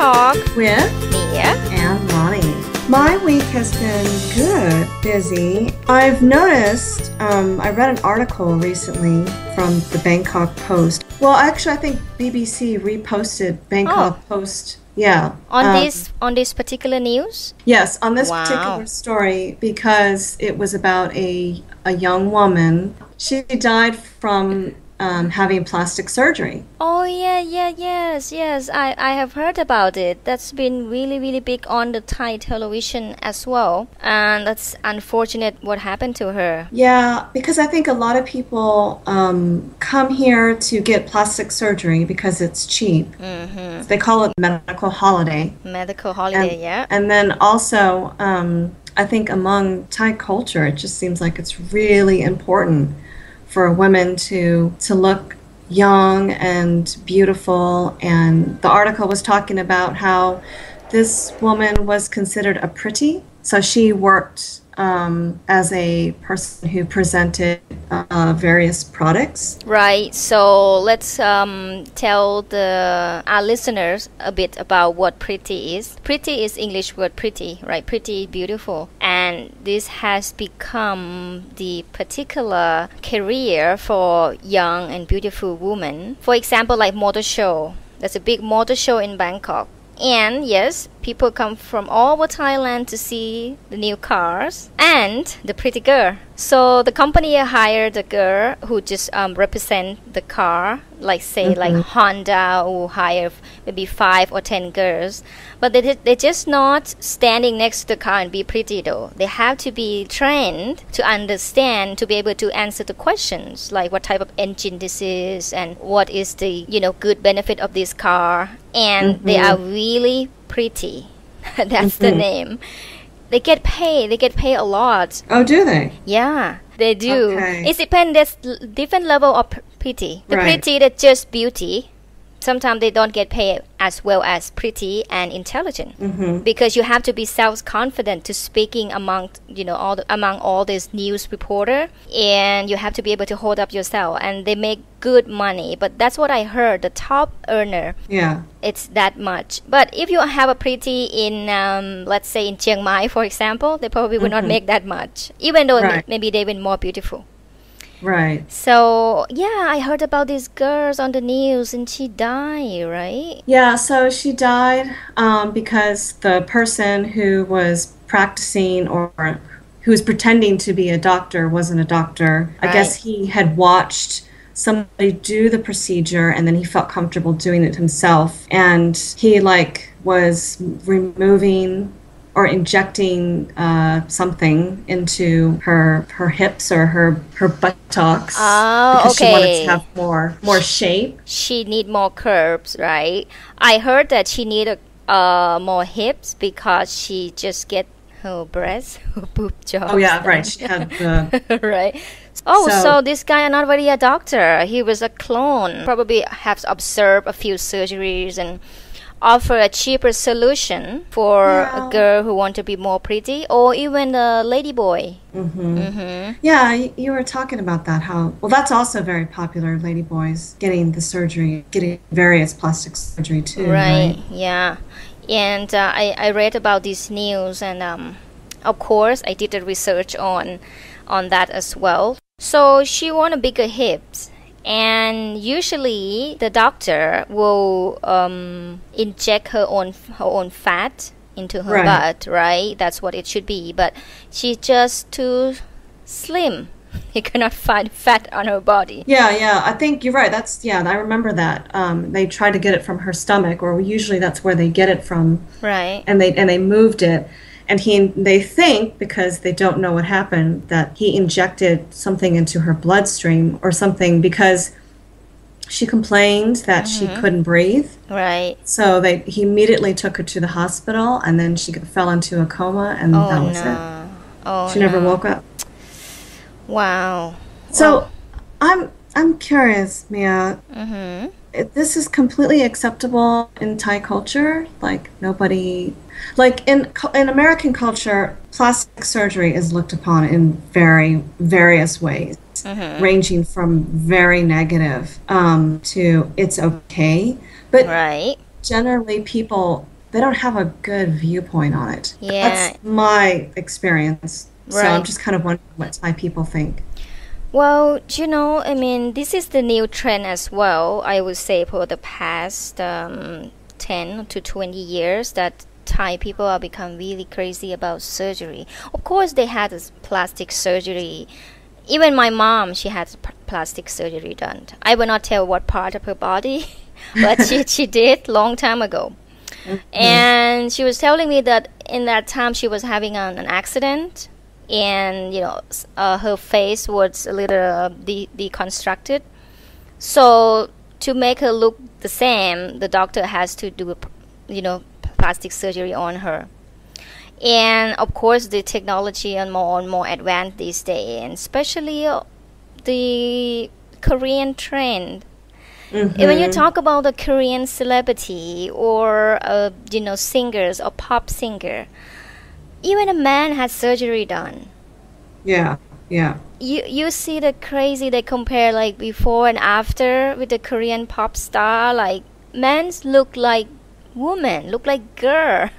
Talk with Mia and Lonnie. My week has been good, busy. I've noticed, I read an article recently from the Bangkok Post. Well, actually, I think BBC reposted Bangkok Post. Yeah. On this particular news? Yes, on this particular story, because it was about a young woman. She died from having plastic surgery. Oh yes. I have heard about it. That's been really big on the Thai television as well. And that's unfortunate what happened to her. Yeah, because I think a lot of people come here to get plastic surgery because it's cheap. Mm-hmm. They call it medical holiday. Medical holiday, yeah. And then also, I think among Thai culture, it just seems like it's really important for women to look young and beautiful. And the article was talking about how this woman was considered a pretty. So she worked as a person who presented various products. Right, so let's tell our listeners a bit about what pretty is. Pretty is English word pretty, right? Pretty, beautiful. And this has become the particular career for young and beautiful women. For example, like motor show. There's a big motor show in Bangkok. And yes, people come from all over Thailand to see the new cars and the pretty girl. So the company hired a girl who just represent the car, like say like Honda, who hire maybe 5 or 10 girls. But they're just not standing next to the car and be pretty though. They have to be trained to understand, to be able to answer the questions, like what type of engine this is and what is the, you know, good benefit of this car. And they are really pretty. That's the name. They get paid. They get paid a lot. Oh, do they? Yeah, they do. Okay. It depends. There's different level of pretty. The pretty, that's just beauty. Sometimes they don't get paid as well as pretty and intelligent, because you have to be self-confident to speaking among, you know, among all these news reporter, and you have to be able to hold up yourself. And they make good money, but that's what I heard. The top earner, it's that much. But if you have a pretty in, let's say in Chiang Mai, for example, they probably would not make that much, even though maybe they were more beautiful. Right. So, yeah, I heard about these girls on the news and she died, right? Yeah, so she died because the person who was practicing or who was pretending to be a doctor wasn't a doctor. Right. I guess he had watched somebody do the procedure and then he felt comfortable doing it himself. And he, like, was removing or injecting something into her hips or her buttocks because she wanted to have more shape. She need more curves, right? I heard that she needed more hips because she just get her breasts, her boob jobs. Oh yeah, right. She had the right. Oh, so this guy not really a doctor. He was a clone. Probably has observed a few surgeries and offer a cheaper solution for a girl who want to be more pretty, or even a lady boy. Yeah, you were talking about that. How well that's also very popular. Lady boys getting the surgery, getting various plastic surgery too. Right. Yeah, and I read about this news, and of course I did the research on that as well. So she want a bigger hips. And usually the doctor will inject her own fat into her butt, right? That's what it should be. But she's just too slim. You cannot find fat on her body. Yeah. I think you're right. That's I remember that. They tried to get it from her stomach, or usually that's where they get it from. Right. And they moved it. And they think, because they don't know what happened, that he injected something into her bloodstream or something, because she complained that she couldn't breathe. Right. So he immediately took her to the hospital, and then she fell into a coma, and that was it. Oh, she never woke up. Wow. So I'm curious, Mia. This is completely acceptable in Thai culture. Like nobody, like in American culture, plastic surgery is looked upon in very various ways, ranging from very negative to it's okay. But generally people, they don't have a good viewpoint on it. Yeah. That's my experience. Right. So I'm just kind of wondering what Thai people think. Well, you know, I mean, this is the new trend as well. I would say for the past 10 to 20 years that Thai people have become really crazy about surgery. Of course, they had plastic surgery. Even my mom, she had plastic surgery done. I will not tell what part of her body, but she did long time ago. Mm-hmm. And she was telling me that in that time she was having an accident, and you know, her face was a little deconstructed. So to make her look the same, the doctor has to do, you know, plastic surgery on her. And of course, the technology and more advanced these days, and especially the Korean trend. Mm-hmm. When you talk about a Korean celebrity or you know, singers or pop singer, even a man has surgery done. Yeah, yeah. You see the crazy, they compare like before and after with the Korean pop star. Like men's look like woman, look like girl.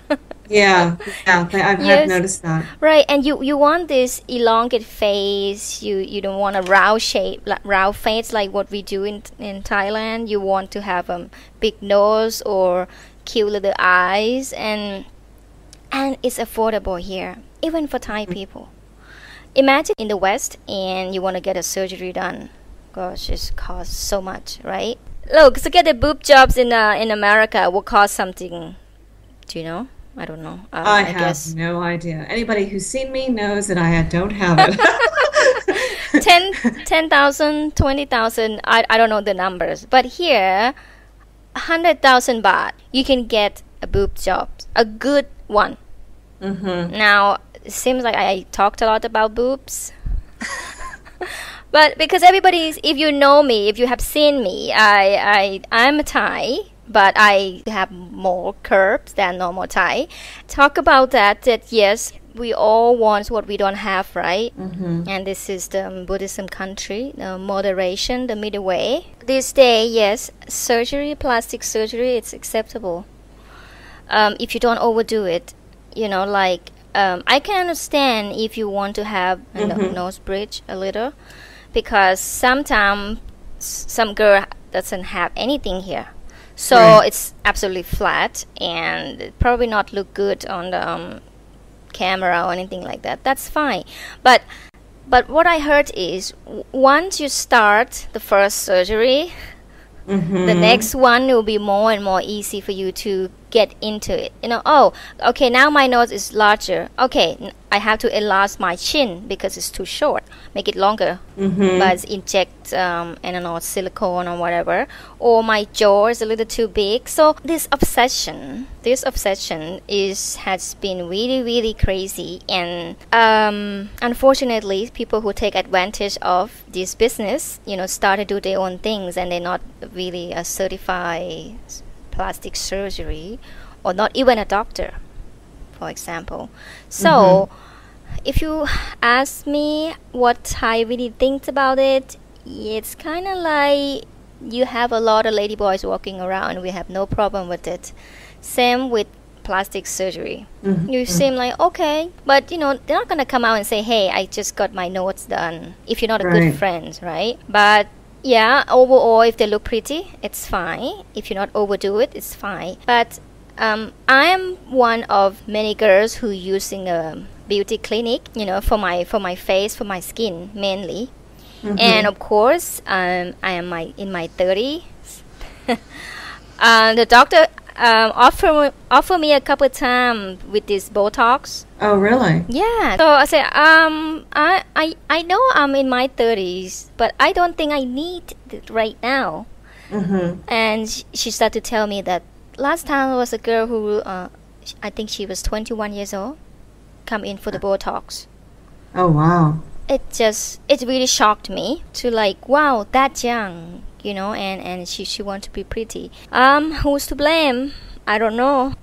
Yeah, yeah, I've noticed that. Right, and you want this elongated face. You don't want a round shape, round face like what we do in Thailand. You want to have a big nose or cute little eyes, and it's affordable here, even for Thai people. Imagine in the West, and you want to get a surgery done. Gosh, it costs so much, right? Look, to get the boob jobs in America will cost something. Do you know? I don't know. I have guess. No idea. Anybody who's seen me knows that I don't have it. 10,000, 20,000, I don't know the numbers. But here, 100,000 baht, you can get a boob job, a good one. Mm-hmm. Now, it seems like I talked a lot about boobs. But because everybody's, if you know me, if you have seen me, I'm a Thai. But I have more curves than normal Thai. Talk about that yes, we all want what we don't have, right? Mm-hmm. And this is the Buddhism country, the moderation, the middle way. This day, yes, surgery, plastic surgery, it's acceptable. If you don't overdo it, you know, like, I can understand if you want to have a nose bridge a little, because sometimes some girl doesn't have anything here. So right. It's absolutely flat and probably not look good on the camera or anything like that. That's fine. But what I heard is once you start the first surgery, the next one will be more and more easy for you to get into it. You know, oh, okay, now my nose is larger. Okay, I have to enlarge my chin because it's too short. Make it longer. But inject, I don't know, silicone or whatever. Or my jaw is a little too big. So this obsession has been really, really crazy. And unfortunately, people who take advantage of this business, you know, start to do their own things, and they're not really a certified plastic surgery, or not even a doctor, for example. So if you ask me what I really think about it, it's kind of like you have a lot of ladyboys walking around. We have no problem with it. Same with plastic surgery. You seem like, okay, but you know, they're not going to come out and say, hey, I just got my notes done, if you're not a good friend, right? But yeah, overall, if they look pretty, it's fine. If you not overdo it, it's fine. But I am one of many girls who using a beauty clinic, you know, for my face, for my skin mainly. And of course, I am in my 30s. The doctor offered me a couple of times with this Botox. Oh, really? Yeah. So I said, I know I'm in my 30s, but I don't think I need it right now. And she started to tell me that last time there was a girl who, I think she was 21 years old, come in for the Botox. Oh, wow. It really shocked me to like, wow, that young, you know, and she wants to be pretty. Who's to blame? I don't know.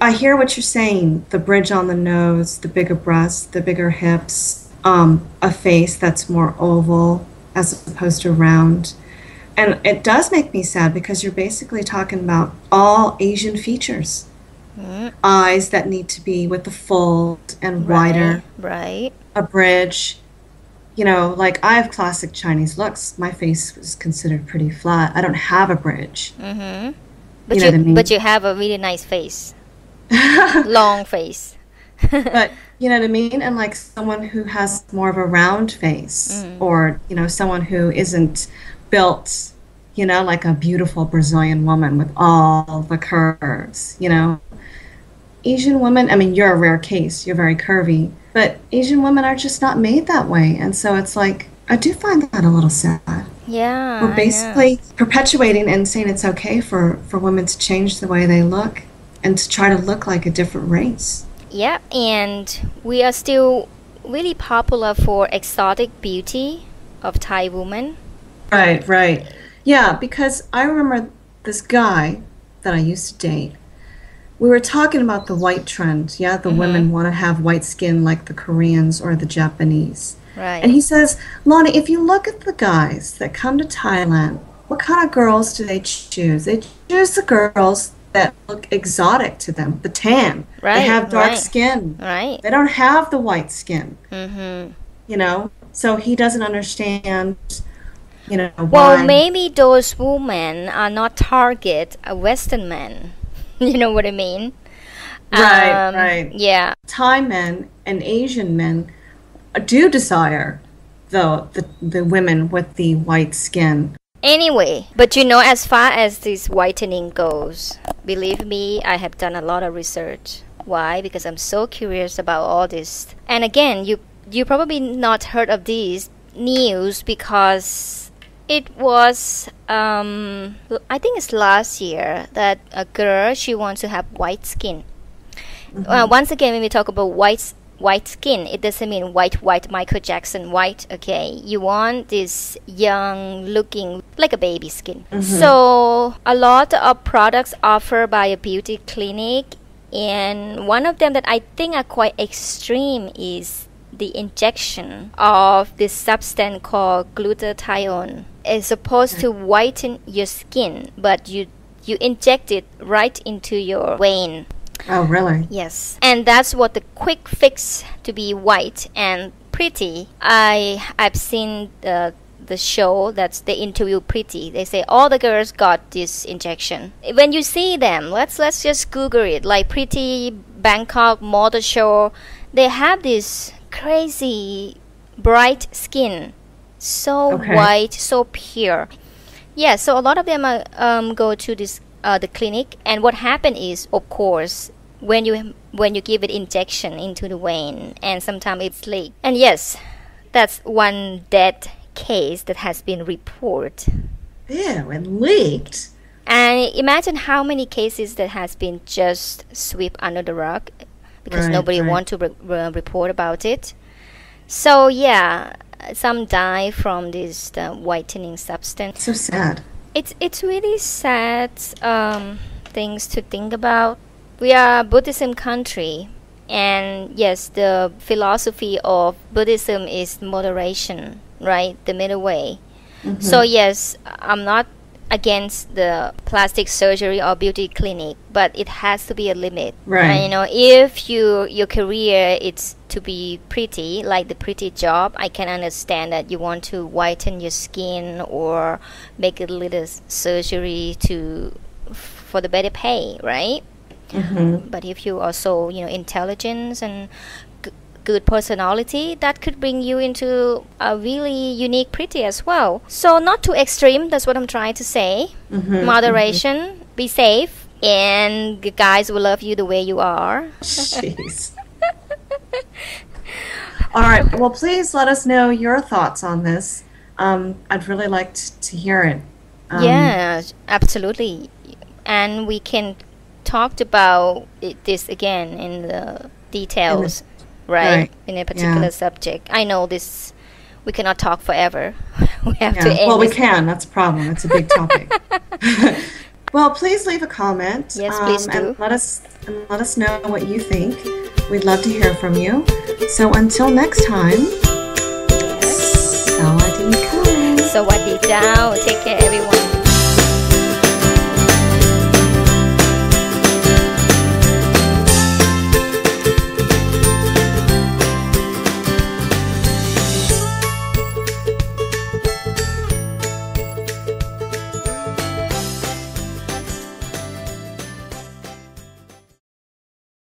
I hear what you're saying. The bridge on the nose, the bigger breasts, the bigger hips, a face that's more oval as opposed to round. And it does make me sad because you're basically talking about all Asian features. Mm. Eyes that need to be with the fold and wider. Right. A bridge. You know, like I have classic Chinese looks. My face was considered pretty flat. I don't have a bridge. Mm-hmm. But you know what I mean? But you have a really nice face. Long face. But you know what I mean? And like someone who has more of a round face, mm-hmm. or, you know, someone who isn't built, you know, like a beautiful Brazilian woman with all the curves, you know. Asian women, I mean, you're a rare case. You're very curvy. But Asian women are just not made that way. And so it's like, I do find that a little sad. Yeah. We're basically perpetuating and saying it's okay for women to change the way they look and to try to look like a different race. Yeah, and we are still really popular for exotic beauty of Thai women. Right, right. Yeah, because I remember this guy that I used to date. We were talking about the white trend. Yeah, the mm-hmm. women want to have white skin like the Koreans or the Japanese. Right. And he says, Lonnie, if you look at the guys that come to Thailand, what kind of girls do they choose? They choose the girls that look exotic to them, the tan. Right. They have dark skin. Right. They don't have the white skin. Mm-hmm. You know? So he doesn't understand, you know, why. Well, maybe those women are not target a Western men. You know what I mean? Right, right. Yeah. Thai men and Asian men do desire, though, the women with the white skin. Anyway, but you know, as far as this whitening goes, believe me, I have done a lot of research. Why? Because I'm so curious about all this. And again, you probably not heard of these news because it was, I think it's last year, that a girl, she wants to have white skin. Mm-hmm. Once again, when we talk about white skin, it doesn't mean white, Michael Jackson white, okay? You want this young looking, like a baby skin. Mm-hmm. So a lot of products offered by a beauty clinic, and one of them that I think are quite extreme is the injection of this substance called glutathione. It's supposed to whiten your skin, but you inject it right into your vein. Oh, really? Yes. And that's what the quick fix to be white and pretty. I've seen the show that's the interview Pretty. They say all the girls got this injection. When you see them, let's just Google it. Like Pretty Bangkok model show, they have this crazy bright skin, so white, so pure. Yeah, so a lot of them are, go to this the clinic, and what happened is, of course, when you give it injection into the vein, and sometimes it's leaked. And yes, that's one dead case that has been reported. Yeah, and leaked. And imagine how many cases that has been just swept under the rug because nobody want to report about it. So yeah, some die from this whitening substance. So sad. It's really sad things to think about. We are a Buddhism country, and yes, the philosophy of Buddhism is moderation, right? The middle way. Mm-hmm. So yes, I'm not against the plastic surgery or beauty clinic, but it has to be a limit. Right. And, you know, if your career it's to be pretty, like the Pretty job, I can understand that you want to whiten your skin or make a little surgery for the better pay, right? Mm-hmm. But if you also, you know, intelligence and good personality, that could bring you into a really unique Pretty as well. So not too extreme, that's what I'm trying to say. Mm-hmm. Moderation, mm-hmm. Be safe, and the guys will love you the way you are. Jeez. All right, well, please let us know your thoughts on this. I'd really like to hear it. Yeah, absolutely. And we can talk about this again in the details. Right, in a particular subject. I know this, we cannot talk forever. We have to end. Well, we can. That's a problem. It's a big topic. Well, please leave a comment. Yes, please do. And let us know what you think. We'd love to hear from you. So until next time, Sawadee Ka. down. Take care, everyone.